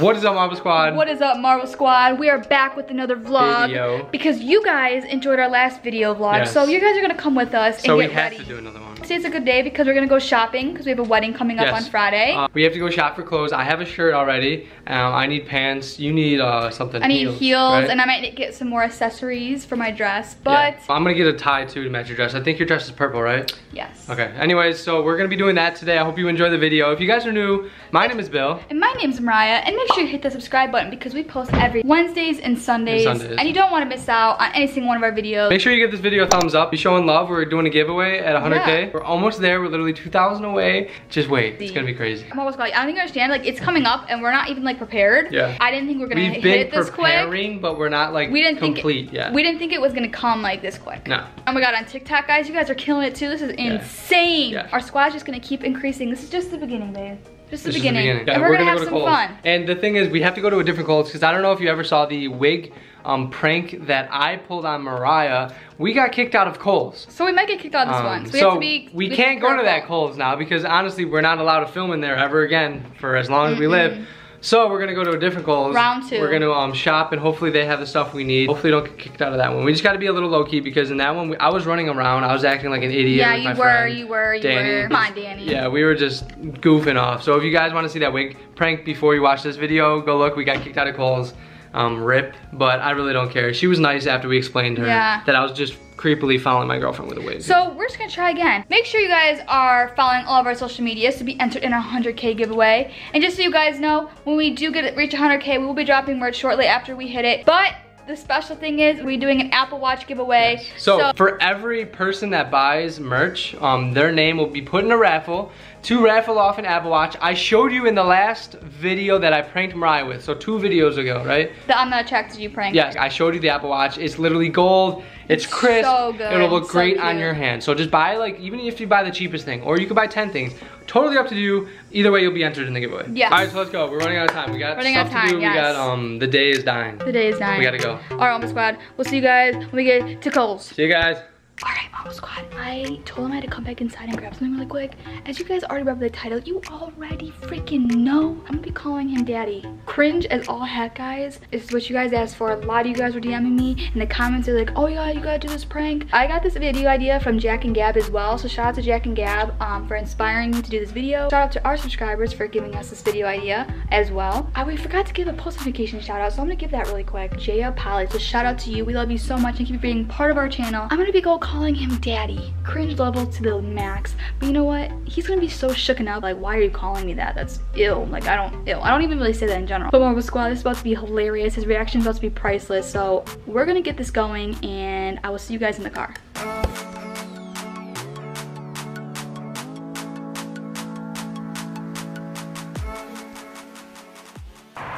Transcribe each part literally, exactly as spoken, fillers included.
What is up, Marble Squad? What is up, Marble Squad? We are back with another vlog video. Because you guys enjoyed our last video vlog, yes. So you guys are gonna come with us so and get we have ready. to do another one. Today's a good day because we're gonna go shopping because we have a wedding coming yes. up on Friday. Uh, we have to go shop for clothes. I have a shirt already. Um, I need pants. You need uh, something. I need heels, heels right? And I might get some more accessories for my dress. But yeah. I'm gonna get a tie too to match your dress. I think your dress is purple, right? Yes. Okay. Anyways, so we're gonna be doing that today. I hope you enjoy the video. If you guys are new, my name is Bill. And my name's Mariah. And make sure you hit the subscribe button because we post every Wednesdays and Sundays, and Sundays. And you don't want to miss out on any single one of our videos. Make sure you give this video a thumbs up. Be showing love. We're doing a giveaway at one hundred K. Yeah. We're almost there. We're literally two thousand away. Just wait. It's gonna be crazy. I'm almost like, I don't think I understand. Like, it's coming up and we're not even like prepared. Yeah. I didn't think we we're gonna We've hit it this quick. We've been preparing, but we're not like we didn't complete think it, yet. We didn't think it was gonna come like this quick. No. Oh my God, on TikTok, guys, you guys are killing it too. This is insane. Yeah. Yeah. Our squad's just gonna keep increasing. This is just the beginning, babe. Just the this beginning. The beginning. Yeah, and we're, we're gonna, gonna have go to some Kohl's. fun. And the thing is, we have to go to a different Kohl's because I don't know if you ever saw the wig um, prank that I pulled on Mariah. We got kicked out of Kohl's. So we might get kicked out of this um, one. So we, so have to be, we, we can't go to that Kohl's now because honestly, we're not allowed to film in there ever again for as long mm-hmm. as we live. So we're gonna go to a different Kohl's. Round two. We're gonna um, shop and hopefully they have the stuff we need. Hopefully don't get kicked out of that one. We just gotta be a little low key because in that one, we, I was running around. I was acting like an idiot. Yeah, with you, my were, friend, you were, you Danny. were, you were. Come on, Danny. Yeah, we were just goofing off. So if you guys wanna see that wig prank before you watch this video, go look, we got kicked out of Kohl's. Um, rip, but I really don't care. She was nice after we explained to her yeah. that I was just creepily following my girlfriend with a wig. So we're just gonna try again. Make sure you guys are following all of our social medias to be entered in our one hundred K giveaway. And just so you guys know, when we do get reach one hundred K, we will be dropping merch shortly after we hit it. But the special thing is we're doing an Apple Watch giveaway. Yes. So, so for every person that buys merch, um, their name will be put in a raffle to raffle off an Apple Watch. I showed you in the last video that I pranked Mariah with, so two videos ago, right? The I'm Not Attracted You prank. Yes, I showed you the Apple Watch. It's literally gold. It's crisp. So good. It'll look so great cute. on your hand. So just buy, like, even if you buy the cheapest thing, or you could buy ten things. Totally up to you. Either way, you'll be entered in the giveaway. Yeah. All right, so let's go. We're running out of time. We got running stuff out of time, to do. Yes. We got, um, the day is dying. The day is dying. We gotta go. All right, Marble Squad. We'll see you guys when we get to Kohl's. See you guys. All right, Marble Squad, I told him I had to come back inside and grab something really quick. As you guys already read the title, you already freaking know. I'm gonna be calling him daddy. Cringe as all heck, guys. This is what you guys asked for. A lot of you guys were DMing me in the comments. They're like, oh yeah, you gotta do this prank. I got this video idea from Jack and Gab as well. So shout out to Jack and Gab um, for inspiring me to do this video. Shout out to our subscribers for giving us this video idea as well. I, we forgot to give a post notification shout out, so I'm gonna give that really quick. Jaya Polly, so shout out to you. We love you so much and keep being part of our channel. I'm gonna be going calling him daddy, cringe level to the max. But you know what, he's gonna be so shooken up, like, why are you calling me that? That's ill. Like, I don't ill I don't even really say that in general. But Marble Squad, this is about to be hilarious. His reaction is about to be priceless, so we're gonna get this going and I will see you guys in the car.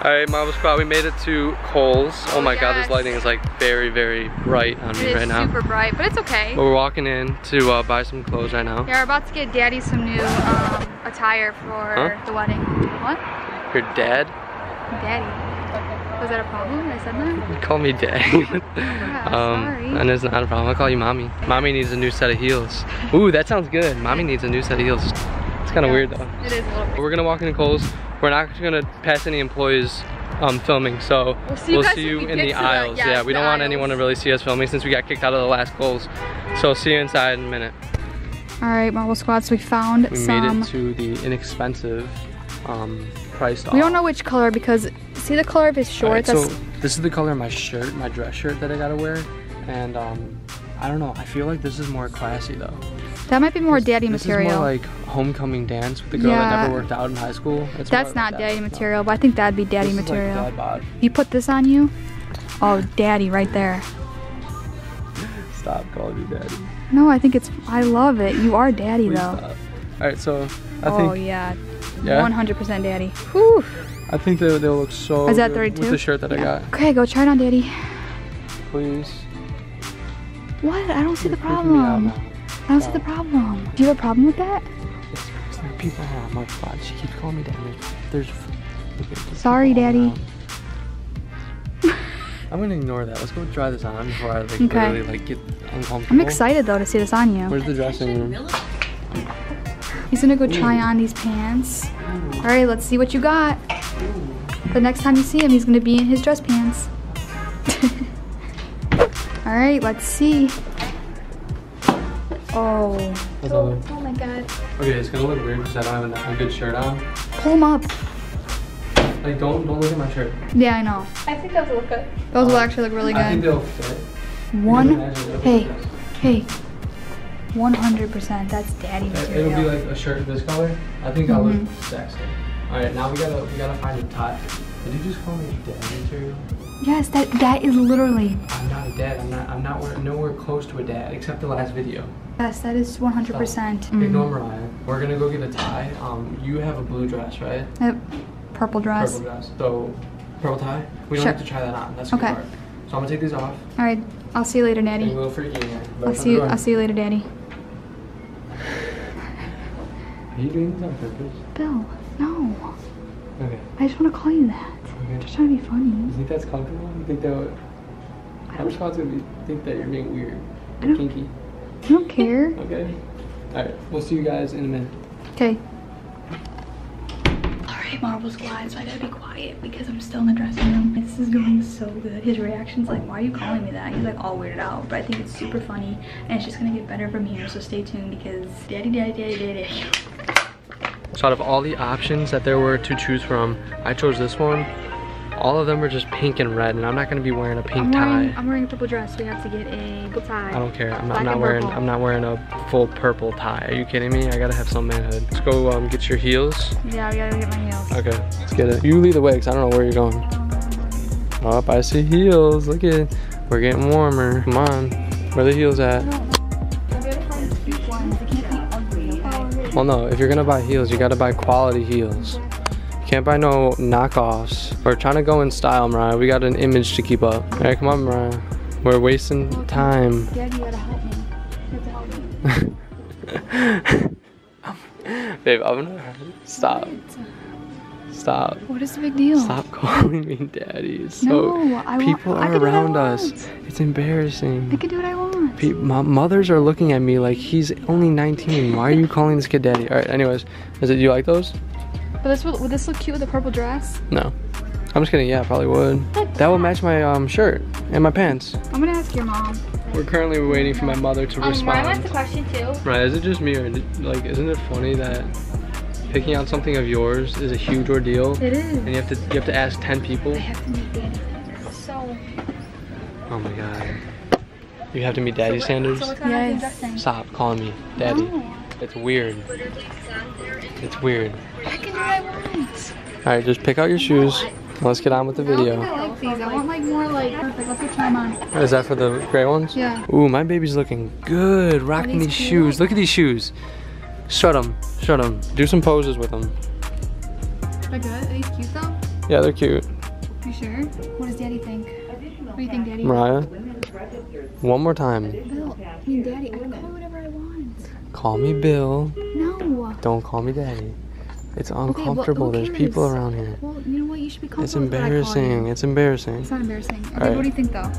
All right, Marble Squad, we made it to Kohl's. Oh my yes. God, this lighting is like very, very bright on it me right now. It's super bright, but it's okay. But we're walking in to uh, buy some clothes right now. Yeah, we're about to get daddy some new um, attire for huh? the wedding. What? Your dad? Daddy. Was that a problem that I said that? You call me dad. Oh yeah, um, sorry. And it's not a problem, I'll call you mommy. Mommy needs a new set of heels. Ooh, that sounds good. Mommy needs a new set of heels. It's kind of yeah, weird though. It is a little bit. We're gonna walk into Kohl's. We're not gonna pass any employees um, filming, so we'll see you, we'll see you in the aisles. The, yes, yeah, we don't want aisles. anyone to really see us filming since we got kicked out of the last Kohl's. So see you inside in a minute. All right, Marble Squad, so we found we some. We made it to the inexpensive um, price off. We don't know which color because, see the color of his shorts? Right, so this is the color of my shirt, my dress shirt that I gotta wear. And um, I don't know, I feel like this is more classy though. That might be more daddy this material. This is more like homecoming dance with the girl yeah. that never worked out in high school. That's, That's not like daddy that. material, but I think that'd be daddy this material. Is like dad bod. You put this on you? Oh, daddy right there. Stop calling me daddy. No, I think it's, I love it. You are daddy Please though. Stop. All right, so I think. Oh yeah, yeah? one hundred percent daddy. Whew. I think they'll, they'll look so is that good with the shirt that yeah. I got. Okay, go try it on, daddy. Please. What? I don't see You're the problem. I don't see the problem. Do you have a problem with that? It's, it's like people around my spot. She keeps calling me daddy. There's, there's, there's Sorry, daddy. I'm gonna ignore that. Let's go try this on before I like, okay. literally like get uncomfortable. I'm excited though to see this on you. Where's the dressing room? He's gonna go try on these pants. All right, let's see what you got. the next time you see him, he's gonna be in his dress pants. All right, let's see. Oh. Oh, oh my God. Okay, it's gonna look weird because I don't have a good shirt on. Pull them up. Like, don't, don't look at my shirt. Yeah, I know. I think those will look good. Those will actually look really good. I think they'll fit. One, hey, hey. one hundred percent, that's daddy material. It'll be like a shirt of this color. I think that'll mm-hmm. look sexy. All right, now we gotta, we gotta find a top. Did you just call me daddy material? Yes, that, that is literally. I'm not a dad, I'm not, I'm not wearing, nowhere close to a dad, except the last video. Yes, that is one hundred percent. So, mm-hmm. Ignore Mariah. We're gonna go get a tie. Um, you have a blue dress, right? Yep, purple dress. Purple dress, so purple tie? We don't sure. have to try that on, that's okay. Good part. So I'm gonna take these off. All right, I'll see you later, Daddy. A little freaky in here. I'll see you. I'll see you later, Daddy. Are you doing this on purpose? Bill, no. Okay. I just want to call you that. Okay. I'm just trying to be funny. You think that's comfortable? You think that? Would, I don't. How much do you think that you're being weird? I don't, kinky. I don't care. Okay. All right. We'll see you guys in a minute. Okay. Marble Squad, so I gotta be quiet because I'm still in the dressing room. This is going so good. His reaction's like, why are you calling me that? He's like all weirded out, but I think it's super funny and it's just gonna get better from here, so stay tuned because daddy, daddy, daddy, daddy. So out of all the options that there were to choose from, I chose this one. All of them are just pink and red, and I'm not gonna be wearing a pink I'm wearing, tie. I'm wearing a purple dress. We have to get a purple tie. I don't care. I'm not, I'm not wearing. Purple. I'm not wearing a full purple tie. Are you kidding me? I gotta have some manhood. Let's go um, get your heels. Yeah, we gotta get my heels. Okay, let's get it. You lead the way, cause I don't know where you're going. Oh, I see heels. Look at, we're getting warmer. Come on, where are the heels at? Well, no. If you're gonna buy heels, you gotta buy quality heels. Can't buy no knockoffs. We're trying to go in style, Mariah. We got an image to keep up. All right, come on, Mariah. We're wasting time. Dad, you gotta help me. You have to help me. Babe, I'm gonna stop. Stop. What is the big deal? Stop calling me daddy. It's so no, I people are I around I us. It's embarrassing. I can do what I want. Pe my mothers are looking at me like he's only nineteen. Why are you calling this kid daddy? All right. Anyways, is it? Do you like those? But this would, would this look cute with a purple dress? No. I'm just kidding, yeah, I probably would. What? That would match my um, shirt and my pants. I'm gonna ask your mom. We're currently waiting for my mother to um, respond. Ryan asked the question too. Right, is it just me or did, like, isn't it funny that picking out something of yours is a huge ordeal? It is. And you have to you have to ask ten people. I have to meet daddy standards. So. Oh my God. You have to meet daddy so what, standards? So yes. Stop calling me daddy. No. It's weird. It's weird. I can do what I want. All right, just pick out your shoes. Let's get on with the video. I like these. I want like more like perfect. Let's put time on. Is that for the gray ones? Yeah. Ooh, my baby's looking good. Rocking these shoes. Look at these shoes. Shut them. Shut them. Do some poses with them. They're good. Are these cute though? Yeah, they're cute. You sure? What does Daddy think? What do you think, Daddy? Mariah. One more time. Bill, I mean, Daddy, I can call whatever I want. Call me Bill. No. Don't call me Daddy. It's uncomfortable. Okay, well, there's people around here. Well, you know what? You should be comfortable. It's embarrassing. It's embarrassing. It's not embarrassing. Okay, right. What do you think though?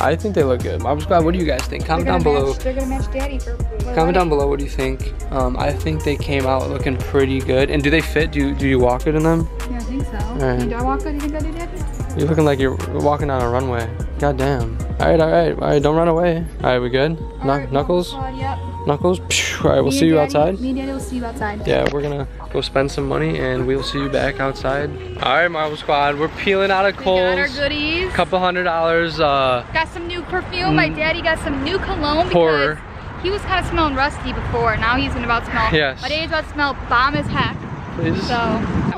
I think they look good. Marble Squad, what do you guys think? Comment down match, below. They're gonna match Daddy for. Comment life. Down below. What do you think? Um, I think they came out looking pretty good. And do they fit? Do you, do you walk good in them? Yeah, I think so. All right. And do I walk good? Do you think I do, Daddy? You're looking like you're walking on a runway. God damn. All right, all right, all right. Don't run away. All right, we good? All right, Knuckles. Squad, yep. Knuckles. All right, we'll see you outside. Me and Daddy will see you outside. Yeah, we're gonna go spend some money and we'll see you back outside. All right, Marble Squad, we're peeling out of Kohl's. We got our goodies. Couple hundred dollars. Uh, got some new perfume. My daddy got some new cologne because he was kind of smelling rusty before. Now he's about to smell. Yes. My daddy's about to smell bomb as heck. Please. So.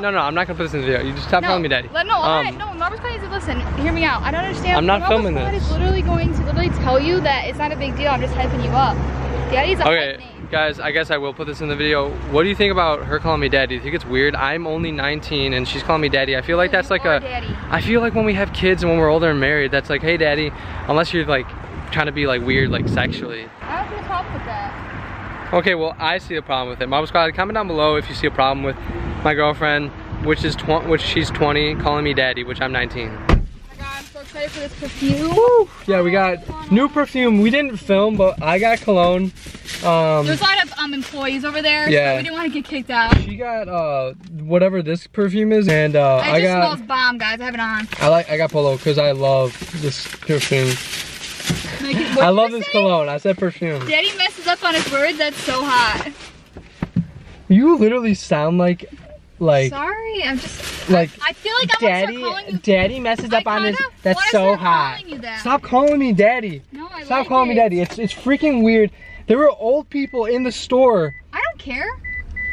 No, no, I'm not gonna put this in the video. You just stop no, telling me, Daddy. No, um, I, no, Marble Squad needs to listen. Hear me out. I don't understand. I'm not Marble filming Squad this. Is literally going to literally tell you that it's not a big deal. I'm just hyping you up. Daddy's a okay, name. Guys, I guess I will put this in the video. What do you think about her calling me Daddy? Do you think it's weird? I'm only nineteen and she's calling me Daddy. I feel like that's like a. Daddy. I feel like when we have kids and when we're older and married, that's like, hey, Daddy. Unless you're like trying to be like weird, like sexually. I don't have a problem with that. Okay, well, I see a problem with it. Marble Squad, comment down below if you see a problem with. My girlfriend, which is tw which she's twenty, calling me daddy, which I'm nineteen. Oh my God, I'm so excited for this perfume. Woo. Yeah, we got new perfume. We didn't film, but I got cologne. Um, There's a lot of um, employees over there, yeah. So we didn't want to get kicked out. She got uh, whatever this perfume is, and uh, I, I just got. It smells bomb, guys. I have it on. I like. I got Polo because I love this perfume. Like, I love this saying? cologne. I said perfume. Daddy messes up on his words. That's so hot. You literally sound like, like. Sorry, I'm just. Like, I, I feel like I'm daddy. Calling you. Daddy messes up on his. That's so hot. Calling you that. Stop calling me daddy. No, I. Stop like calling it. me daddy. It's it's freaking weird. There were old people in the store. I don't care.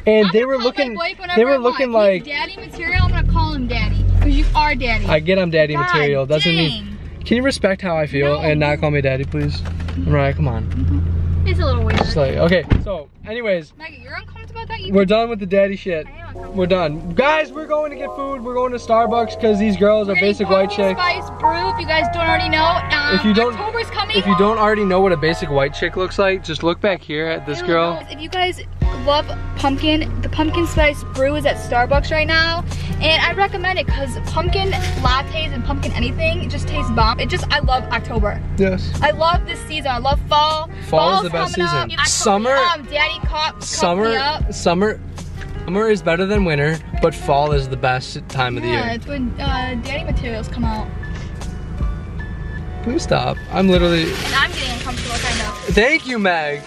And they were, looking, they were I looking. They were looking like. Daddy material. I'm gonna call him daddy because you are daddy. I get I'm daddy God material. Doesn't mean. Can you respect how I feel no. and not call me daddy, please? Mm-hmm. Mariah, come on. Mm-hmm. It's a little weird. Just like, okay, so, anyways. Maggie, you're uncomfortable about that? You we're done with the daddy shit. I am we're done. Guys, we're going to get food. We're going to Starbucks because these girls we're are basic white chick. Spice brew, if you guys don't already know. Um, if you don't, October's coming. If you don't already know what a basic white chick looks like, just look back here at this girl. Know. If you guys love pumpkin, the pumpkin spice brew is at Starbucks right now. And I recommend it because pumpkin lattes and pumpkin anything, it just tastes bomb. It just, I love October. Yes. I love this season. I love fall. Fall is the best season. Summer. Daddy caught me up. Summer. Summer is better than winter, but fall is the best time of the year. Yeah, it's when uh, daddy materials come out. Please stop. I'm literally. And I'm getting uncomfortable kind of. Thank you, Meg.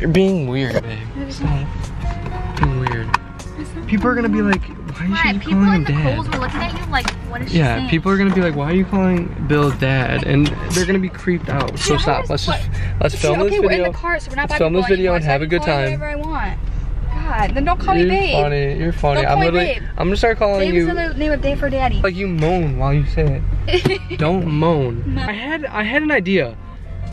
You're being weird, babe. Stop. Being weird. People are gonna be like. Why is she calling him dad? People in the Kohl's were looking at you like, what is she saying? Yeah, people are gonna be like, why are you calling Bill dad? And they're gonna be creeped out. So stop. Let's just let's film this video. Okay, we're in the car, so we're not. Let's film this video and have a good time. Whatever I want. God, then don't call me babe. You're funny. You're funny. I'm literally. I'm gonna start calling you. Babe is the name of Dave for daddy. Like you moan while you say it. Don't moan. I had I had an idea.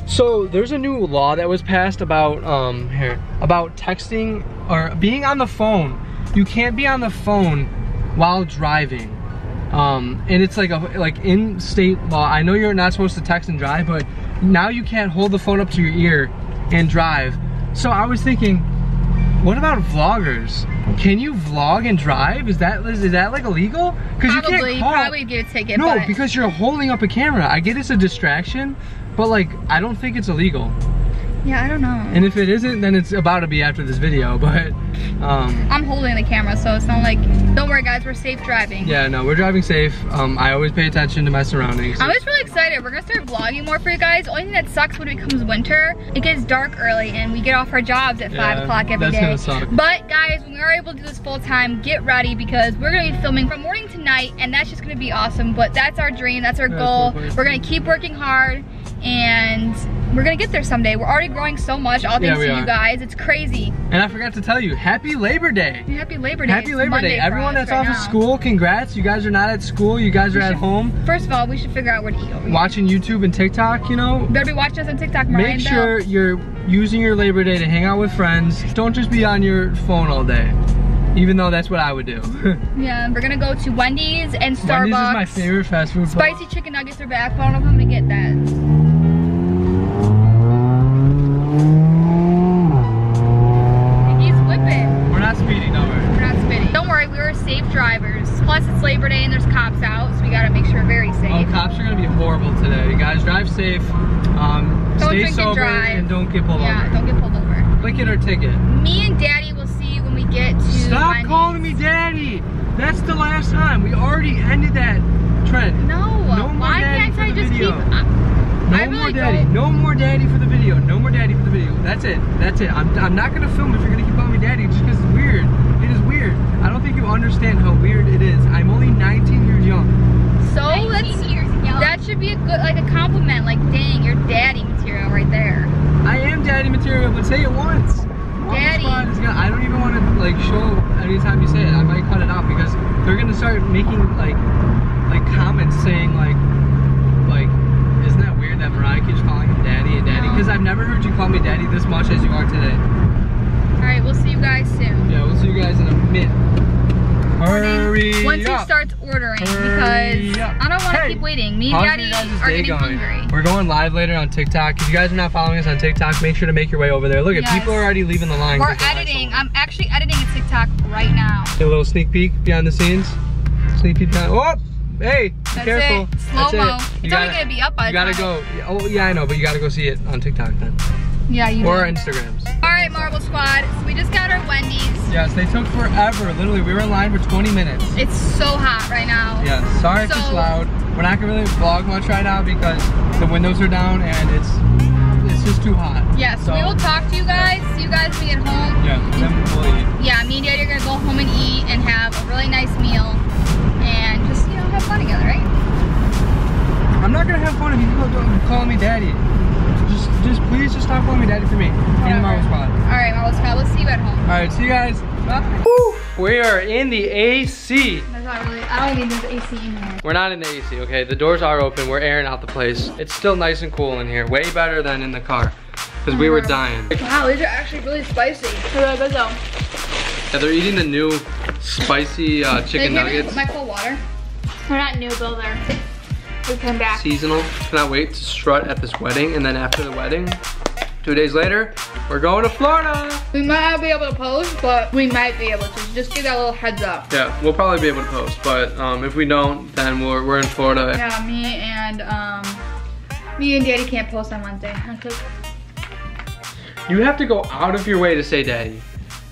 So there's a new law that was passed about um here about texting or being on the phone. You can't be on the phone while driving, um, and it's like a like in state law. I know you're not supposed to text and drive, but now you can't hold the phone up to your ear and drive. So I was thinking, what about vloggers? Can you vlog and drive? Is that is, is that like illegal? Because you can't call. Probably get a ticket. No, but. Because you're holding up a camera. I get it's a distraction, but like I don't think it's illegal. Yeah, I don't know. And if it isn't, then it's about to be after this video, but... Um, I'm holding the camera, so it's not like... Don't worry, guys, we're safe driving. Yeah, no, we're driving safe. Um, I always pay attention to my surroundings. I'm just really excited. We're gonna start vlogging more for you guys. Only thing that sucks when it becomes winter, it gets dark early, and we get off our jobs at yeah, five o'clock every that's day. That's gonna suck. But, guys, when we are able to do this full-time, get ready, because we're gonna be filming from morning to night, and that's just gonna be awesome. But that's our dream. That's our yeah, goal. That's we're gonna keep working hard, and... We're gonna get there someday. We're already growing so much, all thanks yeah, to are. you guys. It's crazy. And I forgot to tell you, happy Labor Day. Happy Labor Day. Happy it's Labor Monday Day. Everyone that's right off now. of school, congrats. You guys are not at school, you guys we are should, at home. First of all, we should figure out where to eat over here. Watching YouTube and TikTok, you know. You better be watching us on TikTok, Mariah and Bill. Make sure you're using your Labor Day to hang out with friends. Don't just be on your phone all day. Even though that's what I would do. Yeah, we're gonna go to Wendy's and Starbucks. Wendy's is my favorite fast food place. Spicy chicken nuggets are back, but I don't know if I'm gonna get that. Safe drivers. Plus it's Labor Day and there's cops out, so we gotta make sure we're very safe. Oh, cops are gonna be horrible today. You guys drive safe, um, don't stay drink sober, and, drive. and don't get pulled yeah, over. Yeah, don't get pulled over. Click it or ticket. Me and Daddy will see you when we get to Stop Wendy's. calling me Daddy! That's the last time. We already ended that trend. No, no more why can't I just video. keep... Uh, no I really more Daddy. Don't. No more Daddy for the video. No more Daddy for the video. That's it. That's it. I'm, I'm not gonna film if you're gonna keep calling me Daddy just because it's weird. It is weird. I don't think you understand how weird it is. I'm only nineteen years young. So that's years young. That should be a good like a compliment. Like, dang, you're daddy material right there. I am daddy material, but say it once. Daddy. One spot is gonna, I don't even want to like show anytime you say it. I might cut it out because they're gonna start making like like comments saying like like isn't that weird that Mariah keeps calling him daddy and daddy? Because no. I've never heard you call me daddy this much as you are today. Alright, we'll see you guys soon. Yeah, we'll see you guys in a minute. Hurry up. Once he starts ordering, Hurry because up. I don't want to hey. keep waiting. Me and Daddy are getting going. hungry. We're going live later on TikTok. If you guys are not following us on TikTok, make sure to make your way over there. Look, yes. If people are already leaving the line. We're editing. I'm actually editing a TikTok right now. A little sneak peek behind the scenes. Sneak peek behind. Oh! Hey, be That's careful. It. Slow That's mo. It. It's gotta, only gonna be up by You gotta time. go. Oh yeah, I know, but you gotta go see it on TikTok then. Yeah, you. Or Instagrams. All right, Marble Squad. So we just got our Wendy's. Yes, they took forever. Literally, we were in line for twenty minutes. It's so hot right now. Yeah. Sorry so, if it's loud. We're not gonna really vlog much right now because the windows are down and it's it's just too hot. Yes. Yeah, so so, we will talk to you guys. Yeah. You guys when we get home. Yeah. Then we'll eat. Yeah. Me and Dad are gonna go home and eat and have a really nice meal and just you know have fun together, right? I'm not gonna have fun if you keep calling me daddy. Just, just please just stop calling me daddy for me. And the Marble Squad. Alright, Marble Squad, we'll see you at home. Alright, see you guys. Bye. Woo! We are in the A C. There's not really, I don't need this A C in here. We're not in the A C, okay? The doors are open. We're airing out the place. It's still nice and cool in here. Way better than in the car. Because we were dying. Wow, these are actually really spicy. They're really good though. Yeah, they're eating the new spicy uh, chicken nuggets. My cold water. They're not new, Bill, they're... We come back. Seasonal. Cannot wait to strut at this wedding, and then after the wedding, two days later, we're going to Florida. We might not be able to post, but we might be able to. Just give that little heads up. Yeah, we'll probably be able to post, but um, if we don't, then we're we're in Florida. Yeah, me and um, me and Daddy can't post on Wednesday. You have to go out of your way to say Daddy.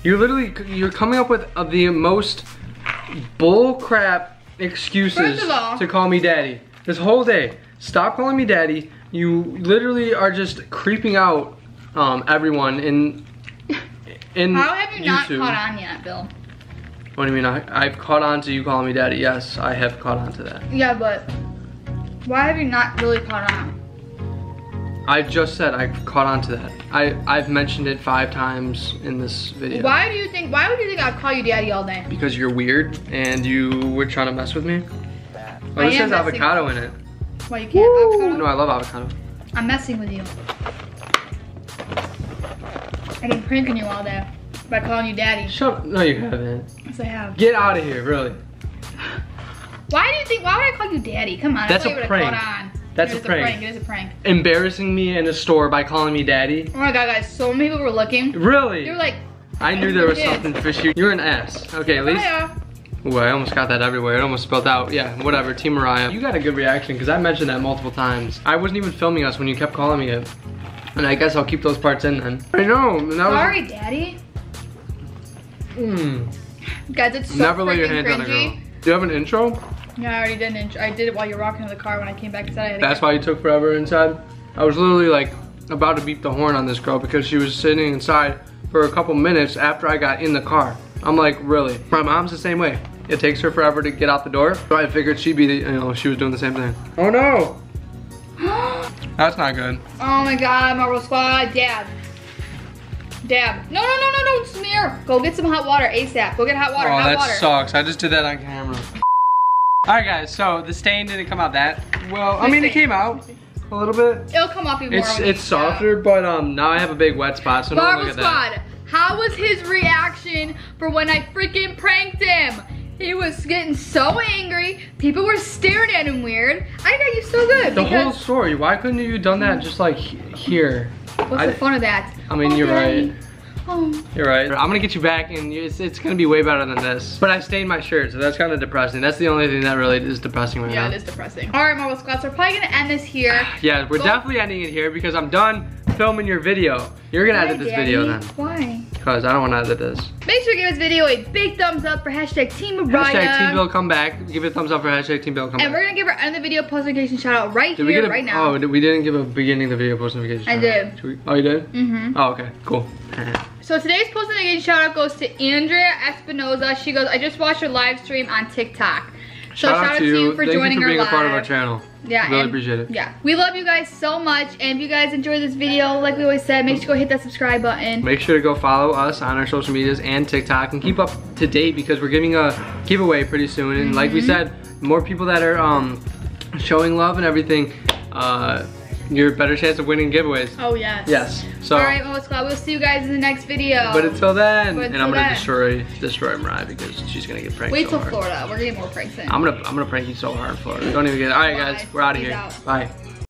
You're literally you're coming up with uh, the most bullcrap excuses all, to call me Daddy. This whole day, stop calling me daddy. You literally are just creeping out um, everyone in in How have you YouTube. not caught on yet, Bill? What do you mean? I, I've caught on to you calling me daddy. Yes, I have caught on to that. Yeah, but why have you not really caught on? I just said I caught on to that. I, I've mentioned it five times in this video. Why do you think, why would you think I'd call you daddy all day? Because you're weird and you were trying to mess with me. Oh, this has avocado in it. Why you can't have avocado? No, I love avocado. I'm messing with you. I've been pranking you all day by calling you daddy. Shut up. No, you haven't. Yes, I have. Get out of here, really. Why do you think, why would I call you daddy? Come on, that's I thought you would have caught on. That's a prank. a prank. It is a prank. Embarrassing me in a store by calling me daddy. Oh my god, guys, so many people were looking. Really? They were like, I knew there was kids. something fishy. You're an ass. Okay, at least. Hiya. Ooh, I almost got that everywhere. It almost spilled out. Yeah, whatever. Team Mariah. You got a good reaction because I mentioned that multiple times. I wasn't even filming us when you kept calling me it. And I guess I'll keep those parts in then. I know. Sorry, was... Daddy. Mmm. Guys, it's so Never lay your hand cringy. on a girl. Do you have an intro? Yeah, I already did an intro. I did it while you were walking to the car when I came back inside. I That's why you took forever inside? I was literally like about to beep the horn on this girl because she was sitting inside for a couple minutes after I got in the car. I'm like, really? My mom's the same way. It takes her forever to get out the door. So I figured she'd be, the, you know, she was doing the same thing. Oh no! That's not good. Oh my god, Marble Squad, dab. Dab. No, no, no, no, don't smear. Go get some hot water ASAP. Go get hot water, oh, hot that water. that sucks. I just did that on camera. All right, guys, so the stain didn't come out that. Well, I mean, it came out a little bit. It'll come off even more. It's, it's softer, out. but um, now I have a big wet spot, so Marble no look at that. Squad. How was his reaction for when I freaking pranked him? He was getting so angry. People were staring at him weird. I got you so good. The whole story. Why couldn't you have done that just like here? What's I, the fun of that? I mean, okay. you're right. Oh. You're right. I'm gonna get you back, and it's, it's gonna be way better than this. But I stained my shirt, so that's kind of depressing. That's the only thing that really is depressing right yeah, now. Yeah, it is depressing. All right, Marble Squad, so we're probably gonna end this here. yeah, we're so definitely ending it here because I'm done filming your video. You're gonna Why, edit this Daddy? video then. Why? Because I don't want to edit this. Make sure you give this video a big thumbs up for hashtag Team Mariah. Hashtag Team Bill Come Back. Give it a thumbs up for hashtag Team Bill Come Back. And we're gonna give our end of the video post notification shout out right did here, a, right now. Oh, we didn't give a beginning of the video post notification shout I out. did. We, oh, you did? Mm-hmm. Oh, okay, cool. So today's post notification shout out goes to Andrea Espinoza. She goes, I just watched her live stream on TikTok. So shout, shout out to you, you for Thank joining you for being our a live. part of our channel. Yeah, really and, appreciate it. Yeah, we love you guys so much, and if you guys enjoyed this video, like we always said, make sure to go hit that subscribe button. Make sure to go follow us on our social medias and TikTok, and keep up to date because we're giving a giveaway pretty soon. And mm-hmm. like we said, more people that are um, showing love and everything, uh, you're a better chance of winning giveaways. Oh yes. Yes. So. All right, Marble Squad. We'll see you guys in the next video. But until then, but until and I'm gonna then. destroy destroy Mariah because she's gonna get pranked. Wait till so Florida. We're gonna get more pranks in. I'm gonna I'm gonna prank you so hard in Florida. Don't even get it. All right, Bye. guys. We're out of Peace here. Out. Bye.